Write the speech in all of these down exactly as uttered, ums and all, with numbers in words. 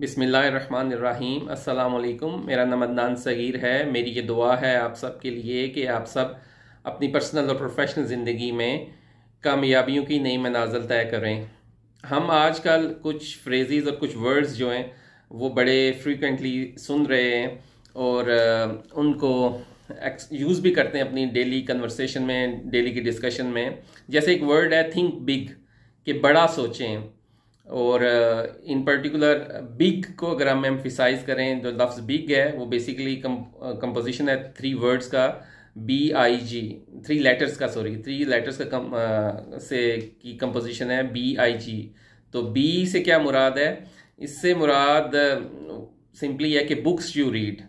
बिस्मिल्लाहिर्रहमानिर्रहीम। अस्सलाम वालेकुम। मेरा नाम अदनान सगीर है। मेरी ये दुआ है आप सब के लिए कि आप सब अपनी पर्सनल और प्रोफेशनल ज़िंदगी में कामयाबियों की नई मनाज़िल तय करें। हम आजकल कुछ फ्रेजेस और कुछ वर्ड्स जो हैं वो बड़े फ्रीक्वेंटली सुन रहे हैं और उनको यूज़ भी करते हैं अपनी डेली कन्वर्सेशन में, डेली की डिस्कशन में। जैसे एक वर्ड है थिंक बिग, कि बड़ा सोचें, और इन पर्टिकुलर बिग को अगर हम एम्फिसाइज़ करें, जो लफ्ज़ बिग है वो बेसिकली कंपोजिशन है थ्री वर्ड्स का, B I G, three letters का, सॉरी थ्री लेटर्स का कम, आ, से की कंपोजिशन है बी आई जी। तो बी से क्या मुराद है? इससे मुराद सिंपली है कि बुक्स यू रीड,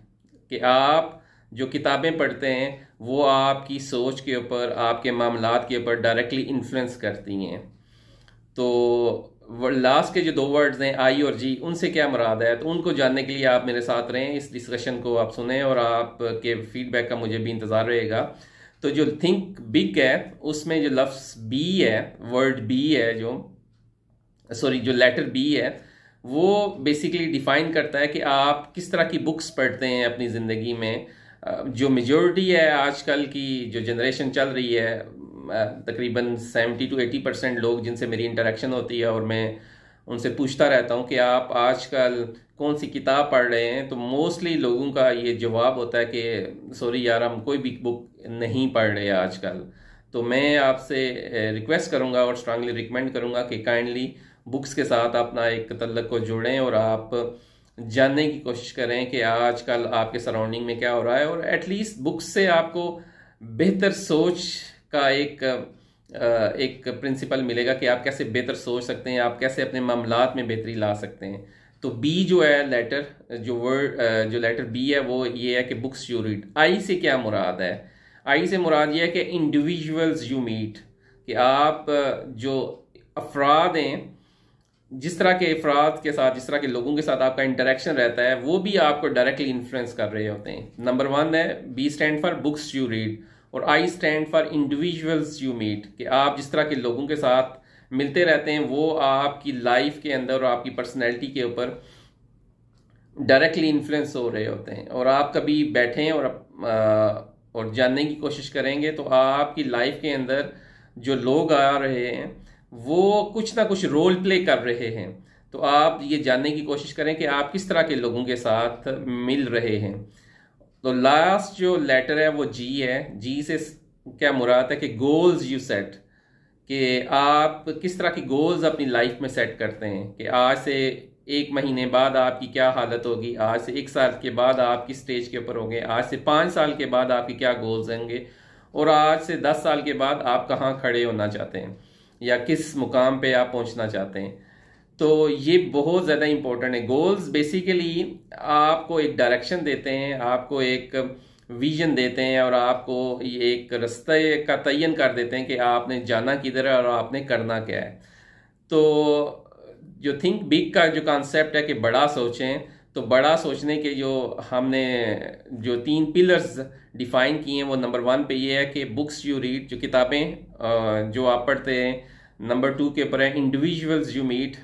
कि आप जो किताबें पढ़ते हैं वो आपकी सोच के ऊपर, आपके मामलात के ऊपर डायरेक्टली इन्फ्लुएंस करती हैं। तो लास्ट के जो दो वर्ड्स हैं आई और जी, उनसे क्या मुराद है, तो उनको जानने के लिए आप मेरे साथ रहें, इस डिस्कशन को आप सुनें और आपके फीडबैक का मुझे भी इंतज़ार रहेगा। तो जो थिंक बिग है उसमें जो लफ्स बी है, वर्ड बी है, जो सॉरी जो लेटर बी है, वो बेसिकली डिफ़ाइन करता है कि आप किस तरह की बुक्स पढ़ते हैं अपनी ज़िंदगी में। जो मेजॉरिटी है आजकल की, जो जनरेशन चल रही है, तकरीबन सेवेंटी टू एटी परसेंट लोग जिनसे मेरी इंटरेक्शन होती है और मैं उनसे पूछता रहता हूँ कि आप आजकल कौन सी किताब पढ़ रहे हैं, तो मोस्टली लोगों का ये जवाब होता है कि सॉरी यार, हम कोई भी बुक नहीं पढ़ रहे आजकल। तो मैं आपसे रिक्वेस्ट करूँगा और स्ट्रांगली रिकमेंड करूँगा कि काइंडली बुक्स के साथ अपना एक तल्लुक़ को जोड़ें और आप जानने की कोशिश करें कि आजकल आपके सराउंडिंग में क्या हो रहा है, और एटलीस्ट बुक्स से आपको बेहतर सोच का एक एक प्रिंसिपल मिलेगा कि आप कैसे बेहतर सोच सकते हैं, आप कैसे अपने मामलात में बेहतरी ला सकते हैं। तो बी जो है लेटर, जो वर्ड जो लेटर बी है वो ये है कि बुक्स यू रीड। आई से क्या मुराद है? आई से मुराद ये है कि इंडिविजुअल्स यू मीट, कि आप जो अफराद हैं, जिस तरह के अफराद के साथ, जिस तरह के लोगों के साथ आपका इंटरेक्शन रहता है, वो भी आपको डायरेक्टली इन्फ्लुएंस कर रहे होते हैं। नंबर वन है B stand for books you read और I stand for individuals you meet, कि आप जिस तरह के लोगों के साथ मिलते रहते हैं वो आपकी लाइफ के अंदर और आपकी पर्सनैलिटी के ऊपर डायरेक्टली इन्फ्लुएंस हो रहे होते हैं। और आप कभी बैठें और और जानने की कोशिश करेंगे तो आपकी लाइफ के अंदर जो लोग आ रहे हैं वो कुछ ना कुछ रोल प्ले कर रहे हैं। तो आप ये जानने की कोशिश करें कि आप किस तरह के लोगों के साथ मिल रहे हैं। तो लास्ट जो लेटर है वो जी है। जी से क्या मुराद है कि गोल्स यू सेट, कि आप किस तरह की गोल्स अपनी लाइफ में सेट करते हैं, कि आज से एक महीने बाद आपकी क्या हालत होगी, आज से एक साल के बाद आप किस स्टेज के ऊपर होंगे, आज से पाँच साल के बाद आपकी क्या गोल्स होंगे, और आज से दस साल के बाद आप कहाँ खड़े होना चाहते हैं या किस मुकाम पे आप पहुंचना चाहते हैं। तो ये बहुत ज़्यादा इम्पोर्टेंट है। गोल्स बेसिकली आपको एक डायरेक्शन देते हैं, आपको एक विजन देते हैं और आपको ये एक रास्ते का तयन कर देते हैं कि आपने जाना किधर है और आपने करना क्या है। तो जो थिंक बिग का जो कॉन्सेप्ट है कि बड़ा सोचें, तो बड़ा सोचने के जो हमने जो तीन पिलर्स डिफ़ाइन किए हैं, वो नंबर वन पे ये है कि बुक्स यू रीड, जो किताबें जो आप पढ़ते हैं। नंबर टू के ऊपर है इंडिविजुअल्स यू मीट,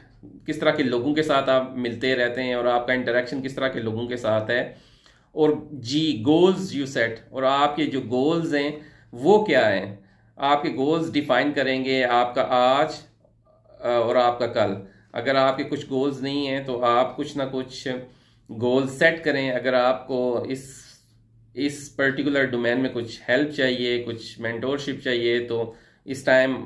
किस तरह के लोगों के साथ आप मिलते रहते हैं और आपका इंटरेक्शन किस तरह के लोगों के साथ है। और जी गोल्स यू सेट, और आपके जो गोल्स हैं वो क्या हैं, आपके गोल्स डिफ़ाइन करेंगे आपका आज और आपका कल। अगर आपके कुछ गोल्स नहीं हैं तो आप कुछ ना कुछ गोल सेट करें। अगर आपको इस इस पर्टिकुलर डोमेन में कुछ हेल्प चाहिए, कुछ मेंटोरशिप चाहिए, तो इस टाइम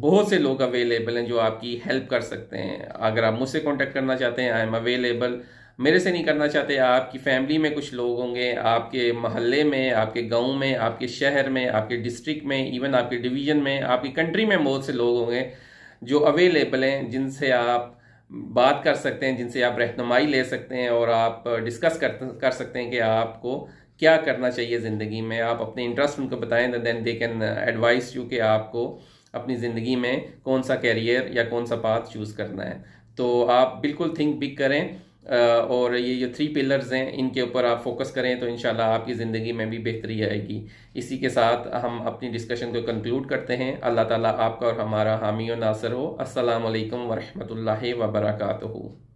बहुत से लोग अवेलेबल हैं जो आपकी हेल्प कर सकते हैं। अगर आप मुझसे कांटेक्ट करना चाहते हैं, आई एम अवेलेबल। मेरे से नहीं करना चाहते, आपकी फैमिली में कुछ लोग होंगे, आपके मोहल्ले में, आपके गांव में, आपके शहर में, आपके डिस्ट्रिक्ट में, इवन आपके डिवीज़न में, आपकी कंट्री में बहुत से लोग होंगे जो अवेलेबल हैं, जिनसे आप बात कर सकते हैं, जिनसे आप रहनुमाई ले सकते हैं और आप डिस्कस कर कर सकते हैं कि आपको क्या करना चाहिए ज़िंदगी में। आप अपने इंटरेस्ट उनको बताएं, then they can advice you कि आपको अपनी ज़िंदगी में कौन सा कैरियर या कौन सा पाथ चूज़ करना है। तो आप बिल्कुल थिंक बिग करें और ये जो थ्री पिलर्स हैं इनके ऊपर आप फोकस करें, तो इंशाल्लाह आपकी ज़िंदगी में भी बेहतरी आएगी। इसी के साथ हम अपनी डिस्कशन को कंक्लूड करते हैं। अल्लाह ताला आपका और हमारा हामी और नासर हो। अस्सलाम वालेकुम व रहमतुल्लाहि व बरकातहू।